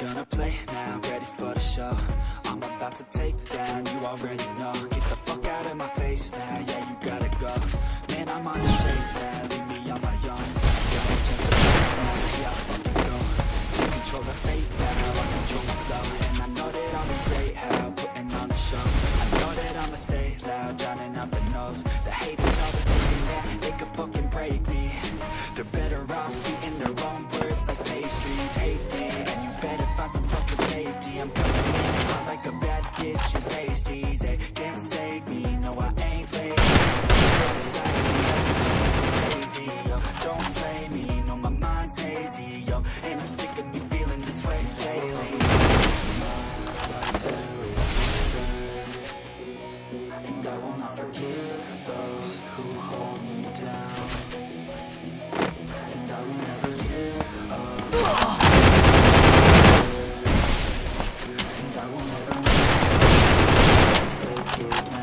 gonna play now, ready for the show. I'm about to take down, you already know. Get the fuck out of my face now, yeah, you gotta go. Man, I'm on the chase now, leave me on my own. Got a chance to play now, yeah, I'll fucking go. Take control of fate now, I control my flow. And I know that I'm a great how, putting on a show. I know that I'ma stay loud, drowning out the nose. The haters always thinking that they could fucking break me. They're better off eating their own words like pastries. Hate me, and you better find some fucking safety. I'm coming in hot like a bad bitch, you pasties. They can't save me, no I ain't lazy. Society, I'm so crazy, yo. Don't blame me, no my mind's hazy, yo. And I'm sick of me feeling this way daily. My life to is through, and I will not forgive those who hold me down. I will never give up, and I will never make a mistake now.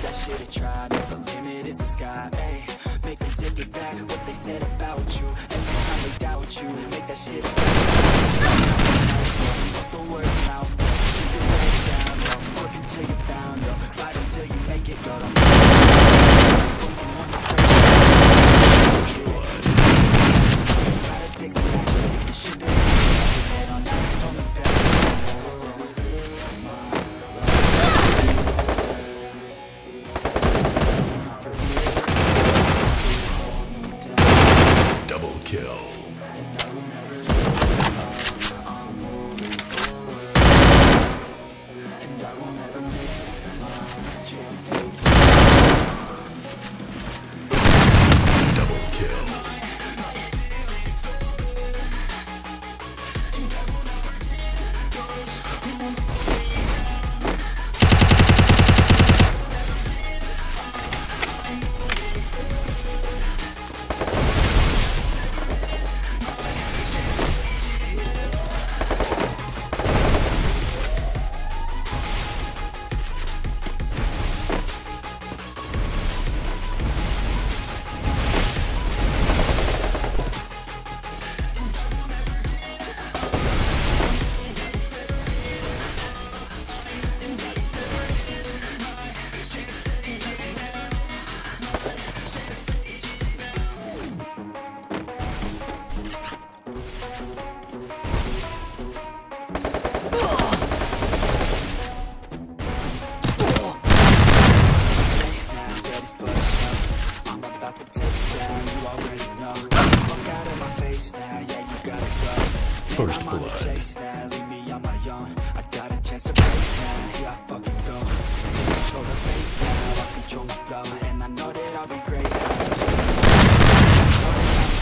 give that shit a try. No, the limit is the sky, ayy. Make them take it back, what they said about you. Every time they doubt you, make that shit a try. Don't worry about it, keep your head down, yo. Work until you're found, yo. Fight until you make it, yo. Put someone to pray. It's about to take some action, take the shit down. Head on out, don't look back. We're always living my life. Kill. And I will never leave. I'm moving forward. And I will never miss my chance to double kill. And I will first blood. Leave me on my own. I got a chance to break now. Here I fucking go. Take control of fate now. I control the flow, and I know that I'll be great. I'm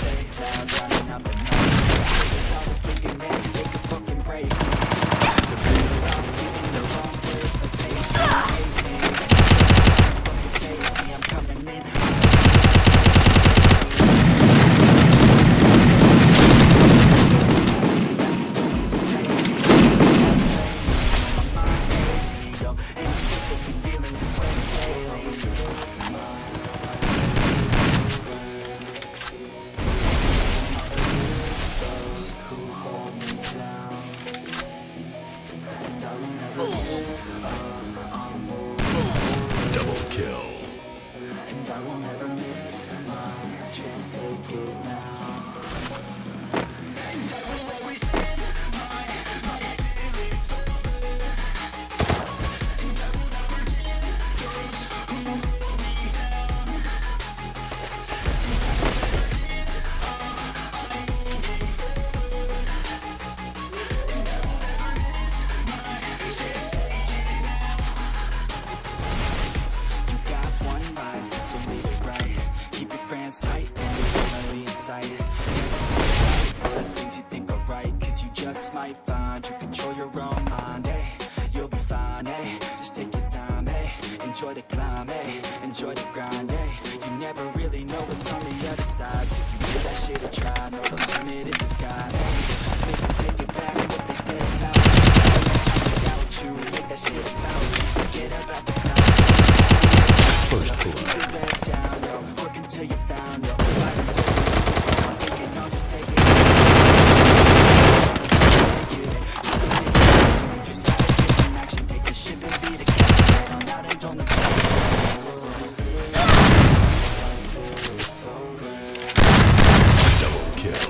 stay down, running up at night. Cause I was thinking, man, take a fucking break. The people around me in the wrong place. Like they hate me. Fucking save me, I'm coming in. Enjoy the climb, hey, enjoy the grind, hey. You never really know what's on the other side till you give that shit a try. No, the limit is the sky, hey. Make them take it back, what they said about you. Without you, make that shit about you. Forget about the cloud. First blood. Keep your head down, yo. Work until you're found, yo. Fight until you're found. I'm thinking, no, just take it. Double kill.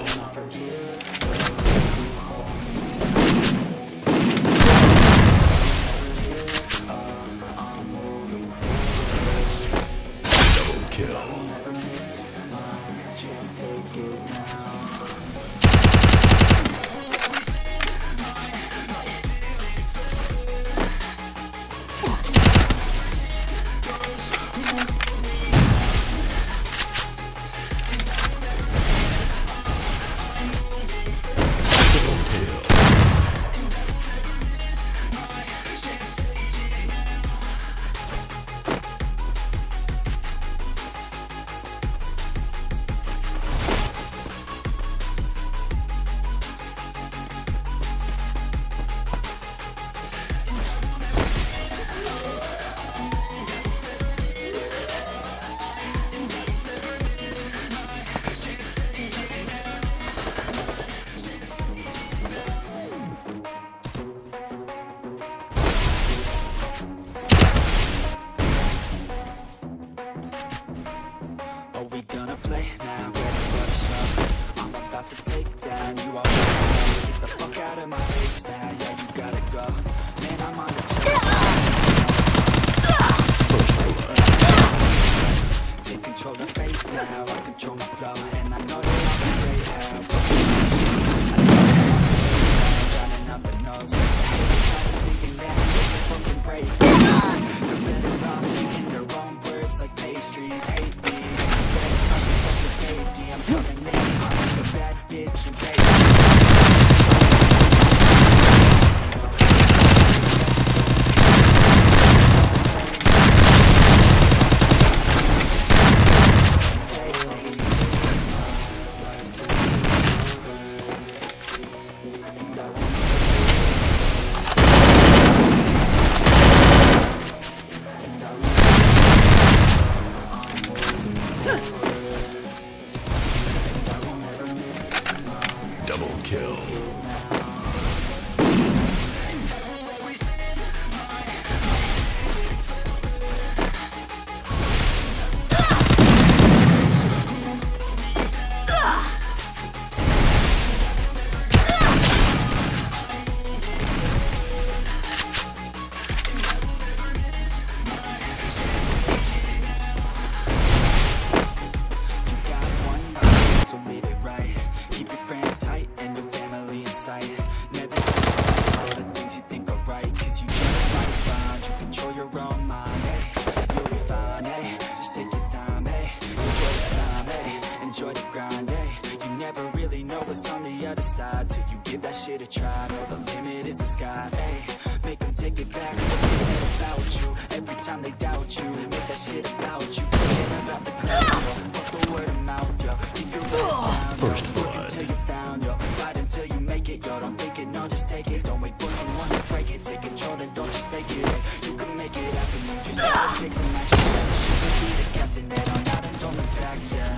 to try, though the limit is the sky. Ayy, make them take it back what they said about you. Every time they doubt you, make that shit about you. Forget about the clout, yo. Fuck the word of mouth, yo. Keep your down, first yo. Blood. Work until you found, yo. Fight until you make it, yo. Don't think it, no, just take it. Don't wait for someone to break it. Take control, then don't just take it. You can make it happen. Just take some action. You can be the captain, then on out and don't look back, yeah.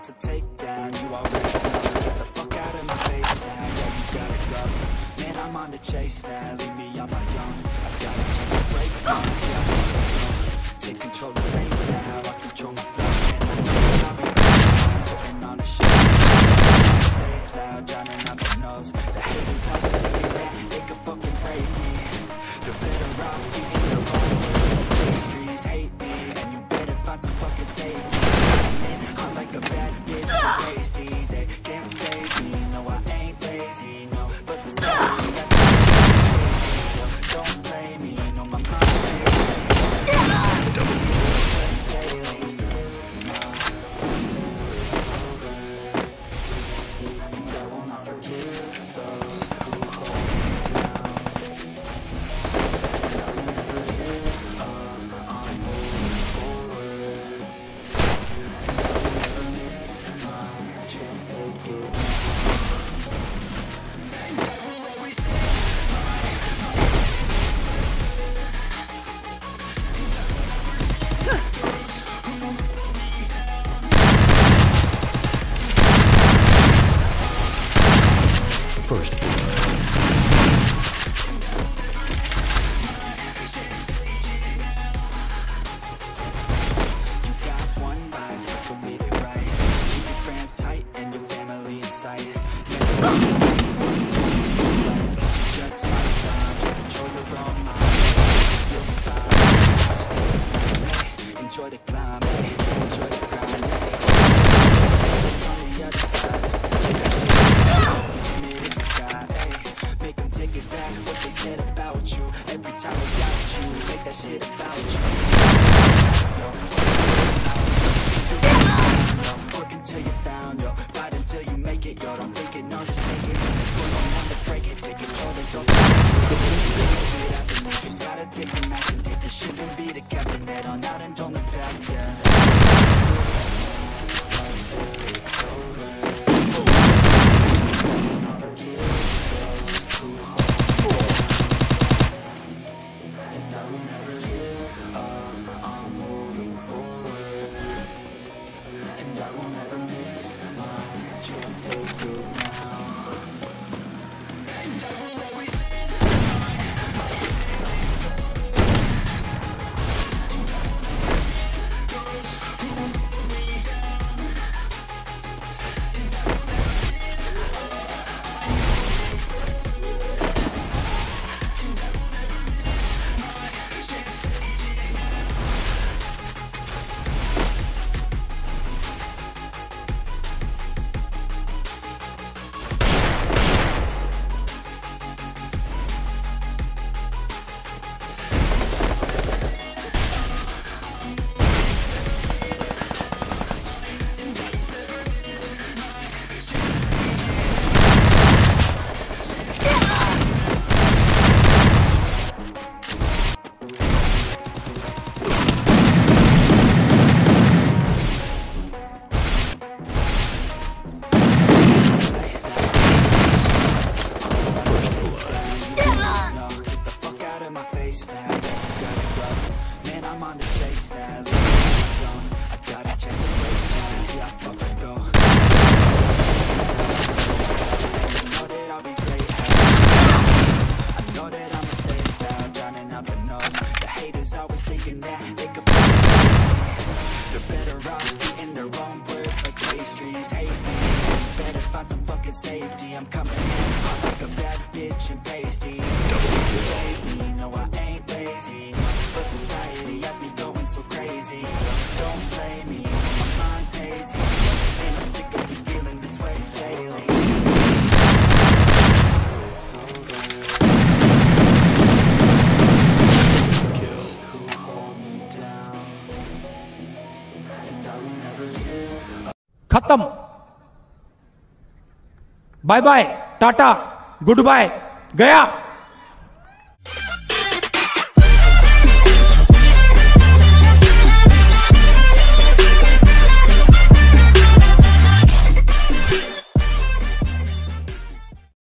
To take down, you already know. Get the fuck out of my face now. Yeah, you gotta go. Man, I'm on the chase now. Leave me on my own. I've got a chance to break down. Yeah, take control of me now. I control my flow. And I know I've been putting on a show. Stay loud, drowning out my nose. The haters always thinking that they could fucking break me. They're better off beating their own words. The pastries hate me, and you better find some fucking safety. I'm like a bad bitch who pasties, ay, can't save me, no I ain't lazy, no, but society that's crazy, no, don't blame me, no my mind's here, I will not forgive those who hold me down, I will never give up, I'm moving forward. Just take it. Enjoy the climb, enjoy the grind. It's on the other side. The limit is the sky. Ay, make them take it back what they said about you. Every time I doubt you, make that shit about you. Work until you found, yo. Fight until you make it, yo. Don't think it, no, just take it. Put on one to break it, take it, all don't it. Just gotta take some action, take the shit and be the captain. Head on out and don't look back, yeah. fucking safety. I'm coming in hot like a bad bitch and pasties. Save me, no I ain't lazy, but society has me going so crazy. Don't blame me, my mind's hazy, and I'm sick of you feeling this way daily. It's over. Kill who hold me down, and I will never give. Khatam. Bye bye tata good bye गया।